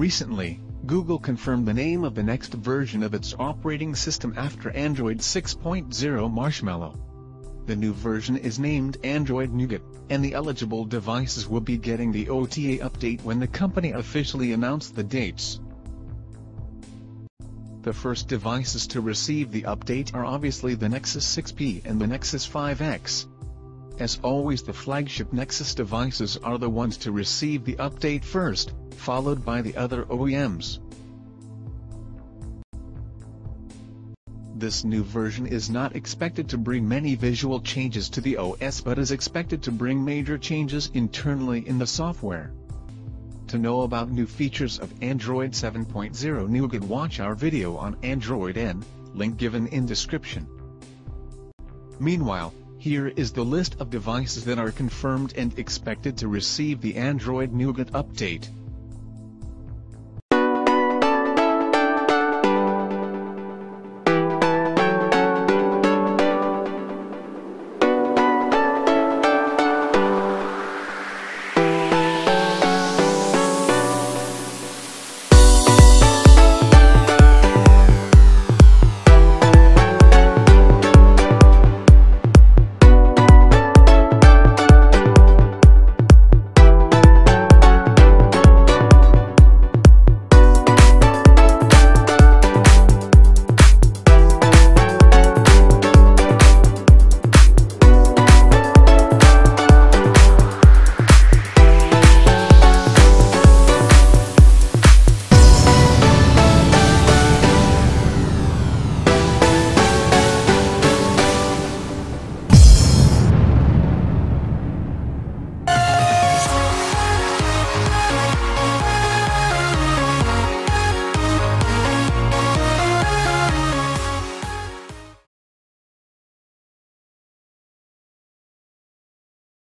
Recently, Google confirmed the name of the next version of its operating system after Android 6.0 Marshmallow. The new version is named Android Nougat, and the eligible devices will be getting the OTA update when the company officially announced the dates. The first devices to receive the update are obviously the Nexus 6P and the Nexus 5X. As always, the flagship Nexus devices are the ones to receive the update first, followed by the other OEMs. This new version is not expected to bring many visual changes to the OS, but is expected to bring major changes internally in the software. To know about new features of Android 7.0 Nougat, watch our video on Android N, link given in description. Meanwhile, here is the list of devices that are confirmed and expected to receive the Android Nougat update.